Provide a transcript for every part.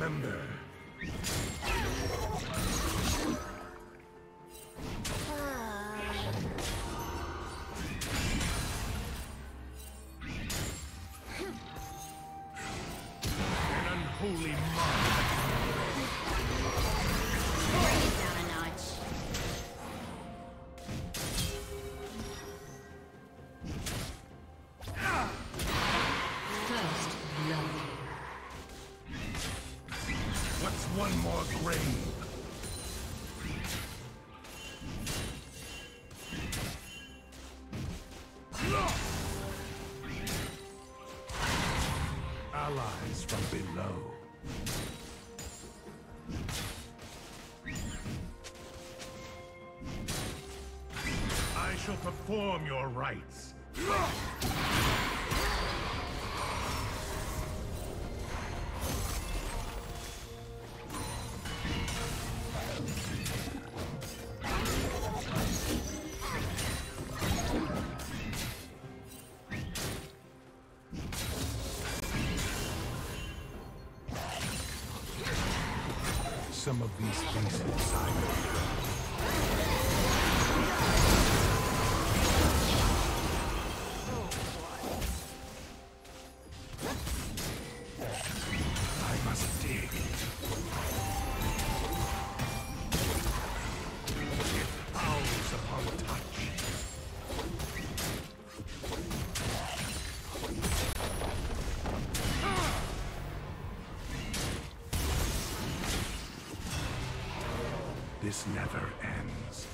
Remember. Allies from below. I shall perform your rites. Some of these things inside. This never ends.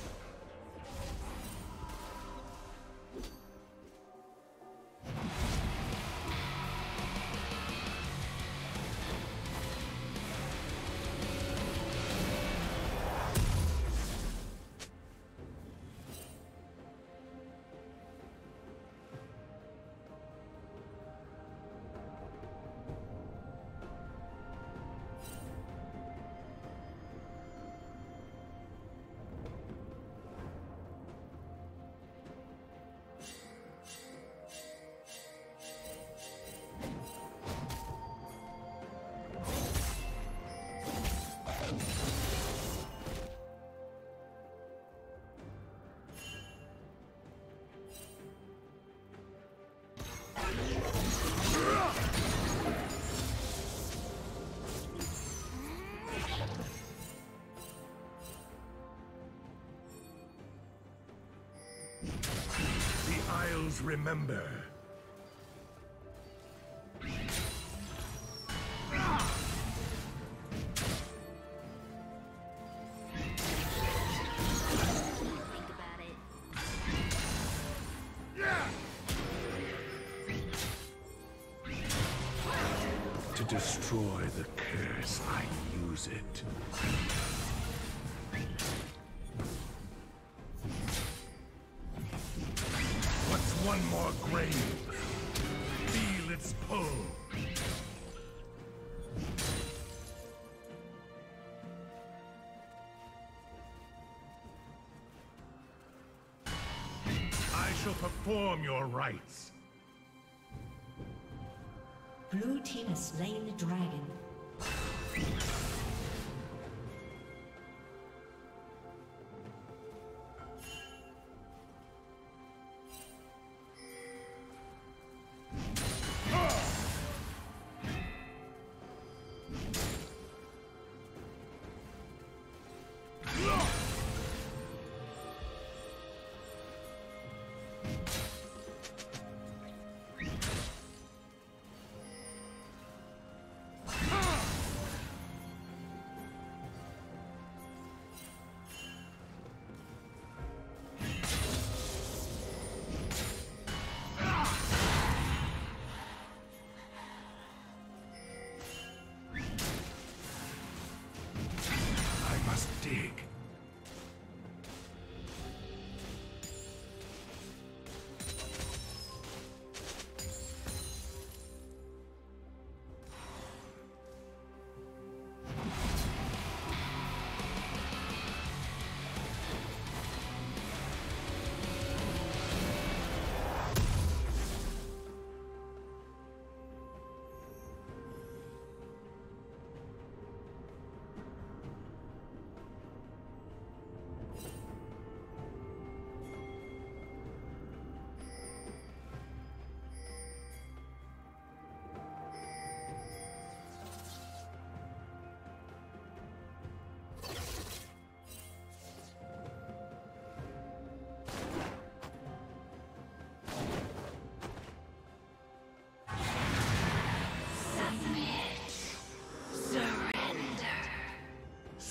Remember. To destroy the curse, I use it. One more grave. Feel its pull. I shall perform your rites. Blue team has slain the dragon.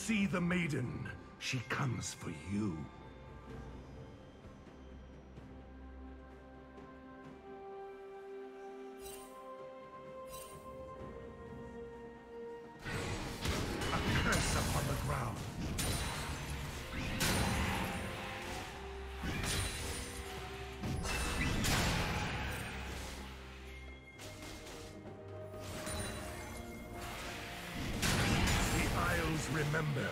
see the maiden. She comes for you. Remember.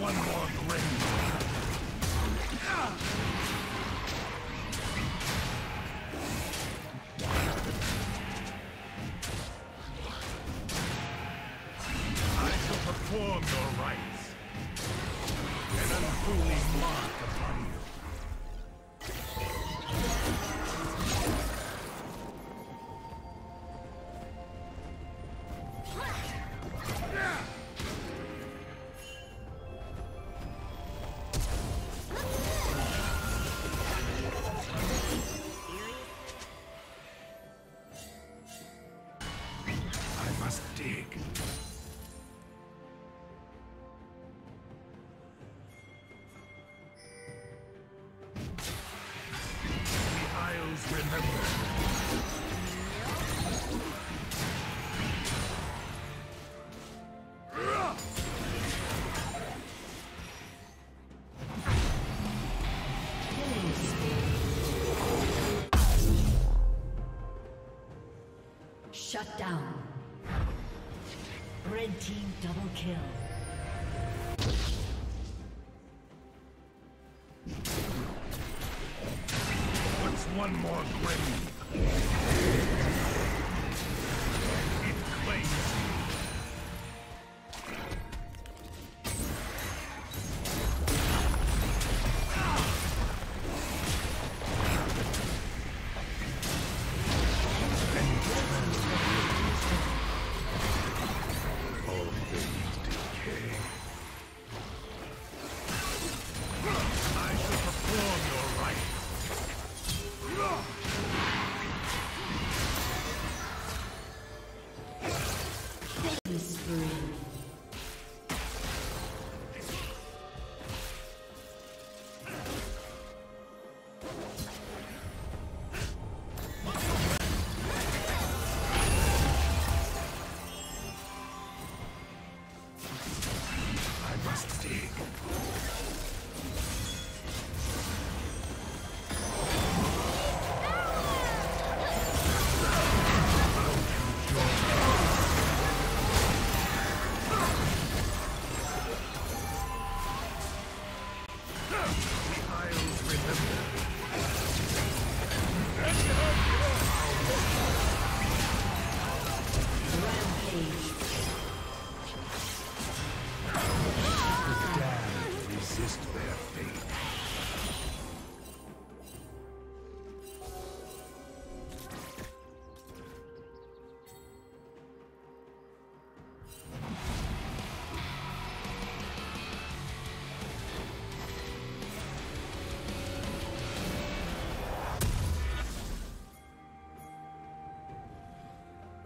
One more grave. I shall perform your rites, an unholy mark upon you. Shut down. Red team double kill.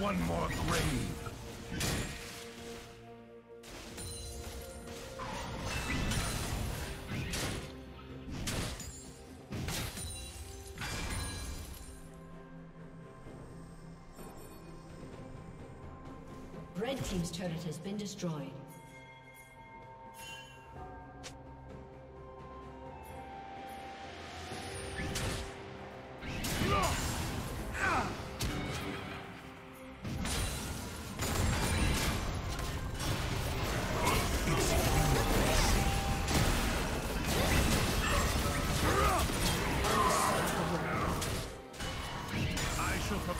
one more grave. Red team's turret has been destroyed.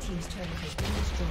Team's turret has been destroyed.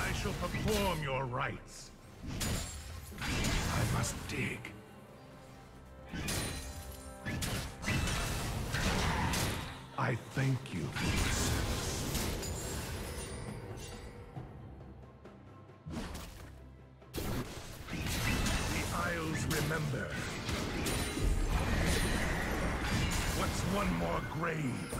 I shall perform your rites. I must dig. I thank you for your service. The Isles remember. What's one more grave?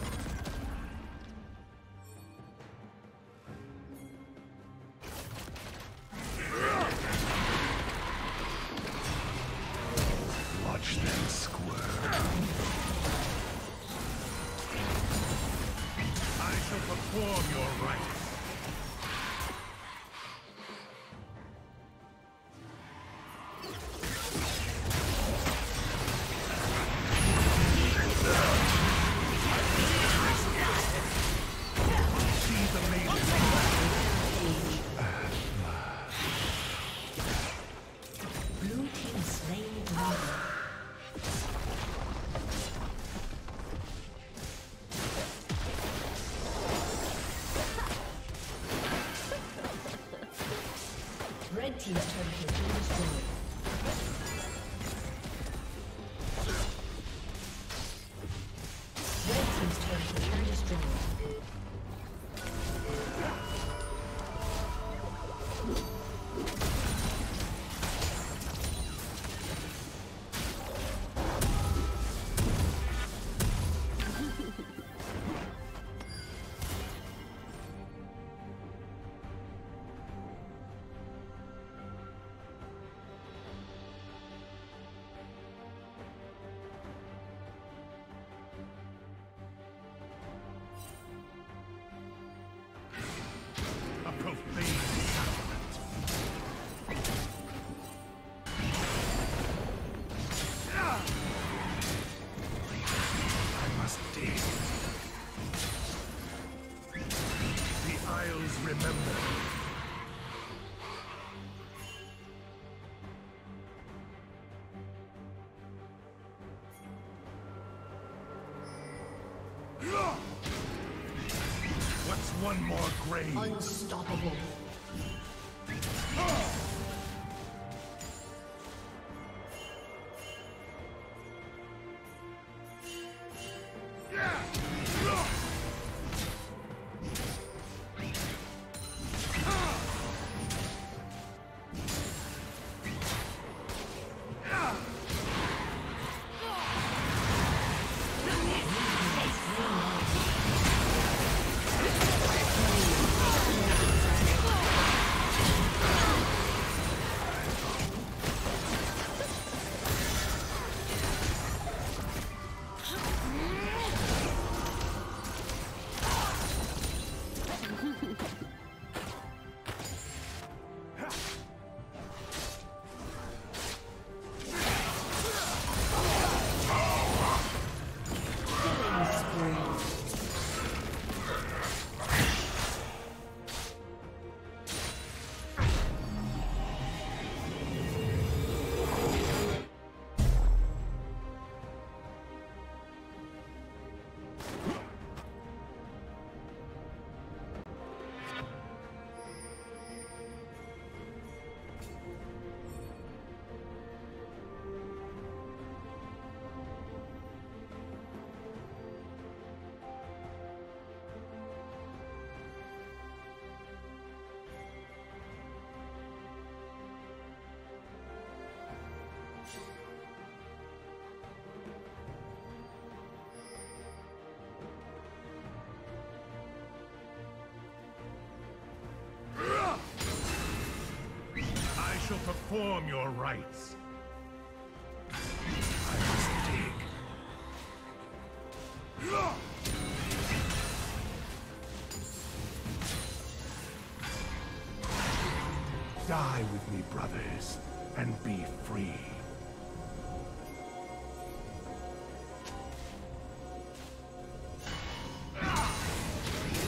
Team's turret has been destroyed. Red team's turret has been destroyed. potrzebne. What's one more grave? Unstoppable. Perform your rites. I must dig. Die with me, brothers, and be free.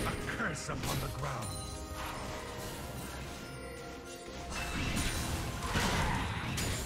A curse upon the ground.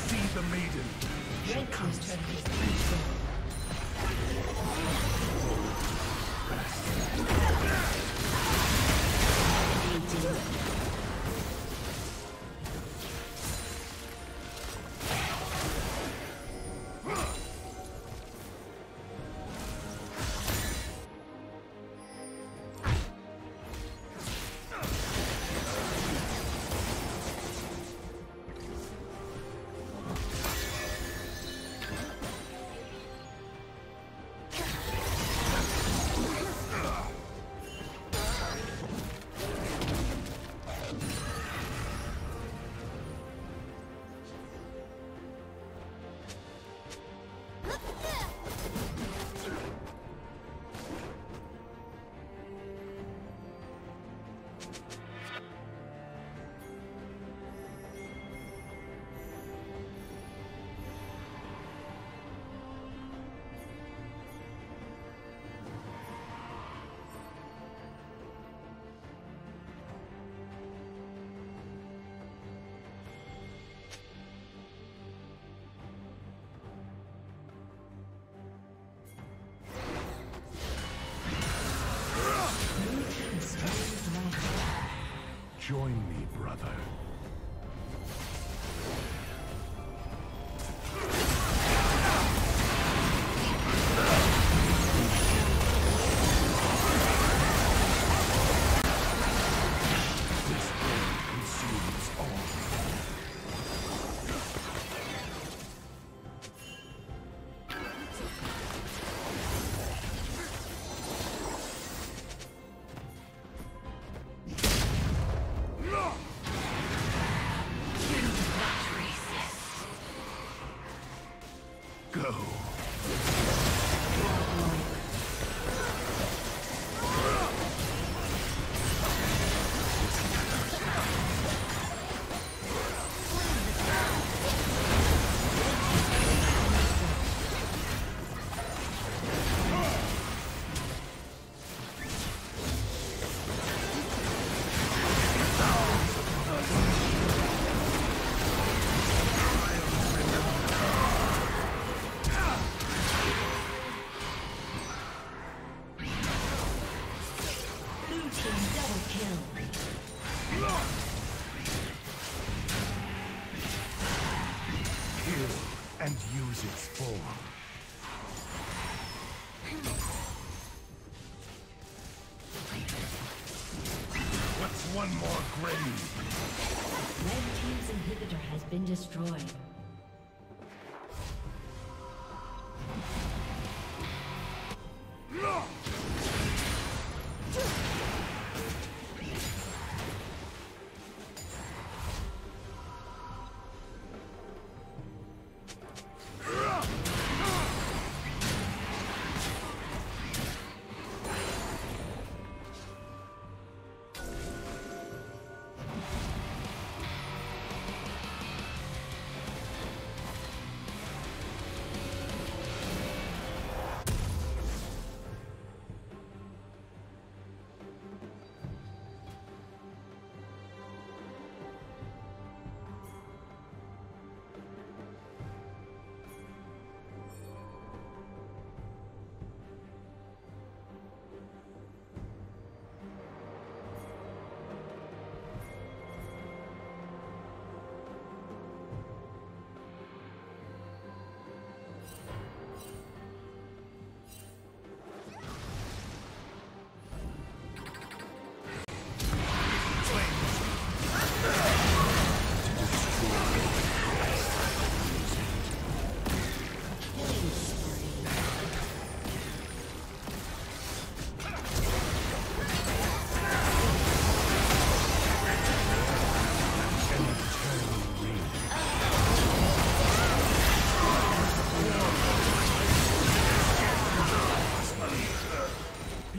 See the maiden. Here comes to his people. Join me, brother. and use its form. What's one more grave? Red team's inhibitor has been destroyed.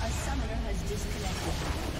A summoner has disconnected.